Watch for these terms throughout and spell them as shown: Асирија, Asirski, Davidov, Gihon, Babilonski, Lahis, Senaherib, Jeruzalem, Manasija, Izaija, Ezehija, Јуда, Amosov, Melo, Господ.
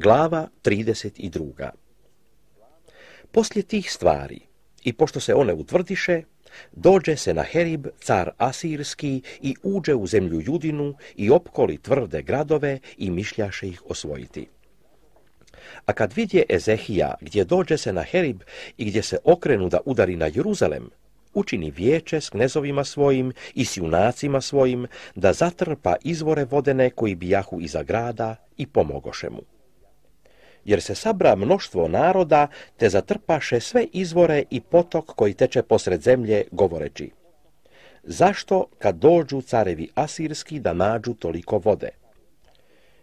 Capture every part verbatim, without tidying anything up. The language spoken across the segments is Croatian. Glava trideset druga. Poslije tih stvari, i pošto se one utvrdiše, dođe Senaherib, car Asirski, i uđe u zemlju Judinu i opkoli tvrde gradove i mišljaše ih osvojiti. A kad vidje Ezehija gdje dođe Senaherib i gdje se okrenu da udari na Jeruzalem, učini vijeće s knezovima svojim i s junacima svojim, da zatrpa izvore vodene koji bijahu iza grada i pomogoše mu. Jer se sabra mnoštvo naroda, te zatrpaše sve izvore i potok koji teče posred zemlje, govoreći: zašto kad dođu carevi asirski da nađu toliko vode?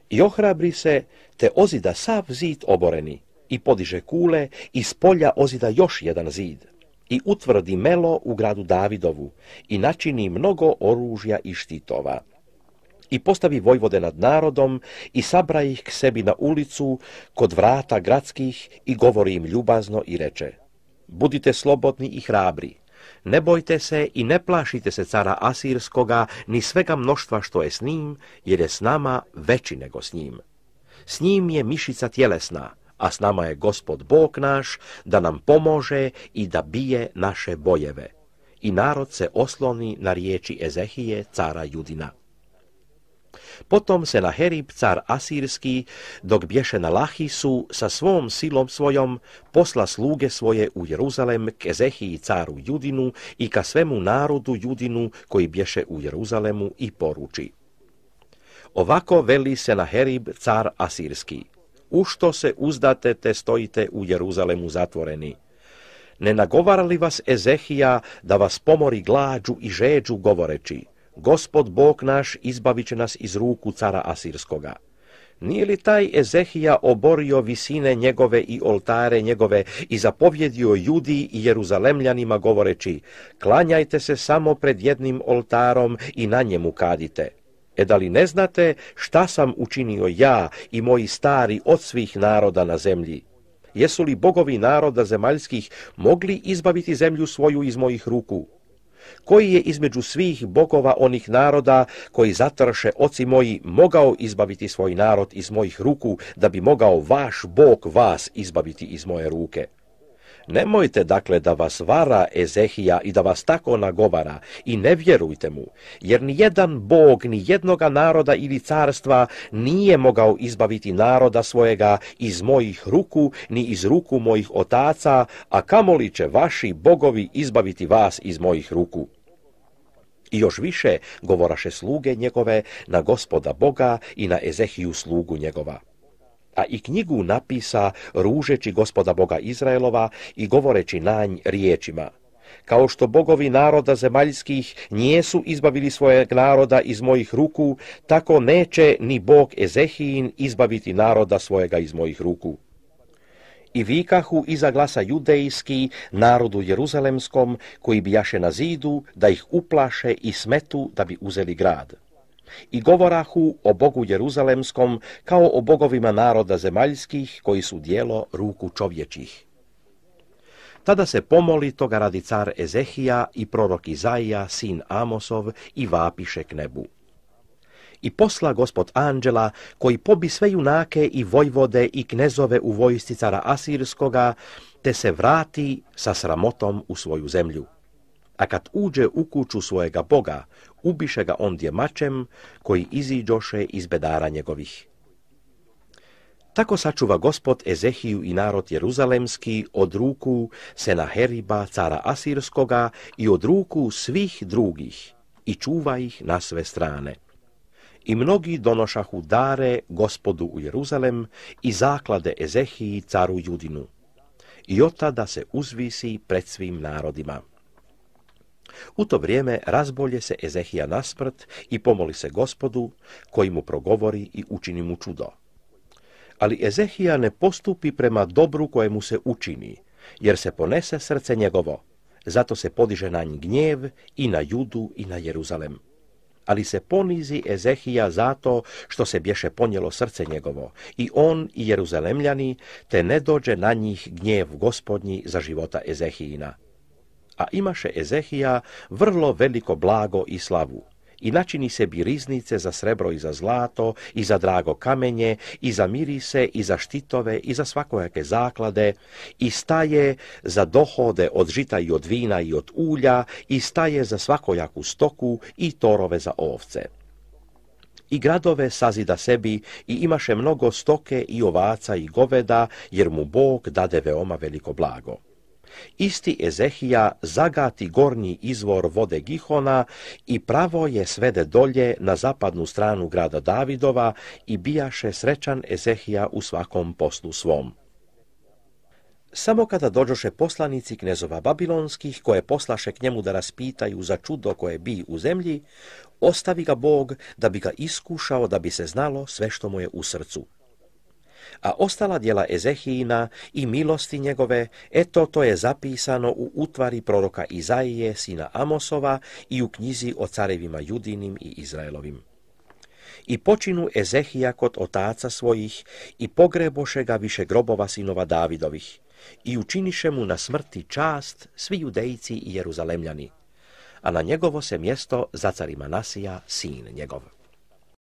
I ohrabri se, te ozida sav zid oboreni, i podiže kule, i s polja ozida još jedan zid, i utvrdi Melo u gradu Davidovu, i načini mnogo oružja i štitova. I postavi vojvode nad narodom, i sabra ih k sebi na ulicu, kod vrata gradskih, i govori im ljubazno i reče: budite slobodni i hrabri, ne bojte se i ne plašite se cara Asirskoga, ni svega mnoštva što je s njim, jer je s nama veći nego s njim. S njim je mišica tjelesna, a s nama je Gospod Bog naš, da nam pomože i da bije naše bojeve. I narod se osloni na riječi Ezehije, cara Judina. Potom Senaherib, car Asirski, dok bješe na Lahisu, sa svom silom svojom posla sluge svoje u Jeruzalem k Ezehiji, caru Judinu, i ka svemu narodu Judinu koji bješe u Jeruzalemu, i poruči: ovako veli Senaherib, car Asirski, u što se uzdate te stojite u Jeruzalemu zatvoreni? Ne nagovara li vas Ezehija da vas pomori glađu i žeđu, govoreći: Gospod Bog naš izbavit će nas iz ruku cara Asirskoga? Nije li taj Ezehija oborio visine njegove i oltare njegove i zapovjedio Judi i Jeruzalemljanima, govoreći: klanjajte se samo pred jednim oltarom i na njemu kadite? E da li ne znate šta sam učinio ja i moji stari od svih naroda na zemlji? Jesu li bogovi naroda zemaljskih mogli izbaviti zemlju svoju iz mojih ruku? Koji je između svih bogova onih naroda koji zatrše oci moji mogao izbaviti svoj narod iz mojih ruku, da bi mogao vaš Bog vas izbaviti iz moje ruke? Nemojte dakle da vas vara Ezehija i da vas tako nagovara, i ne vjerujte mu, jer ni jedan bog ni jednoga naroda ili carstva nije mogao izbaviti naroda svojega iz mojih ruku, ni iz ruku mojih otaca, a kamoli će vaši bogovi izbaviti vas iz mojih ruku. I još više govoraše sluge njegove na Gospoda Boga i na Ezehiju slugu njegova. A i knjigu napisa, ružeći Gospoda Boga Izraelova i govoreći na nj riječima: kao što bogovi naroda zemaljskih nijesu izbavili svojeg naroda iz mojih ruku, tako neće ni Bog Ezehijin izbaviti naroda svojega iz mojih ruku. I vikahu iza glasa judejski narodu jeruzalemskom, koji bijaše na zidu, da ih uplaše i smetu da bi uzeli grad. I govorahu o Bogu Jeruzalemskom kao o bogovima naroda zemaljskih, koji su dijelo ruku čovječih. Tada se pomoli toga radi car Ezehija i prorok Izaija, sin Amosov, i vapiše k nebu. I posla Gospod anđela, koji pobi sve junake i vojvode i knezove u vojsci cara Asirskoga, te se vrati sa sramotom u svoju zemlju. A kad uđe u kuću svojega boga, ubiše ga ondje mačem, koji iziđoše iz bedara njegovih. Tako sačuva Gospod Ezehiju i narod jeruzalemski od ruku Senaheriba, cara Asirskoga, i od ruku svih drugih, i čuva ih na sve strane. I mnogi donošahu dare Gospodu u Jeruzalem i zaklade Ezehiji, caru Judinu. I otada se uzvisi pred svim narodima. U to vrijeme razbolje se Ezehija nasmrt i pomoli se Gospodu, koji mu progovori i učini mu čudo. Ali Ezehija ne postupi prema dobru koje mu se učini, jer se ponese srce njegovo, zato se podiže na nj gnjev i na Judu i na Jeruzalem. Ali se ponizi Ezehija zato što se bješe ponijelo srce njegovo, i on i Jeruzalemljani, te ne dođe na njih gnjev Gospodnji za života Ezehijina. A imaše Ezehija vrlo veliko blago i slavu, I načini sebi riznice za srebro i za zlato, i za drago kamenje, i za mirise, i za štitove, i za svakojake zaklade, i staje za dohode od žita i od vina i od ulja, i staje za svakojaku stoku i torove za ovce. I gradove sazida sebi i imaše mnogo stoke i ovaca i goveda, jer mu Bog dade veoma veliko blago. Isti Ezehija zagati gornji izvor vode Gihona i pravo je svede dolje na zapadnu stranu grada Davidova i bijaše srećan Ezehija u svakom poslu svom. Samo kada dođoše poslanici knezova babilonskih, koje poslaše k njemu da raspitaju za čudo koje bi u zemlji, ostavi ga Bog da bi ga iskušao, da bi se znalo sve što mu je u srcu. A ostala djela Ezehijina i milosti njegove, eto to je zapisano u utvari proroka Izaije, sina Amosova, i u knjizi o carevima Judinim i Izraelovim. I počinu Ezehija kod otaca svojih i pogreboše ga više grobova sinova Davidovih i učiniše mu na smrti čast svi Judejci i Jeruzalemljani, a na njegovo se mjesto zacari Manasija, sin njegov.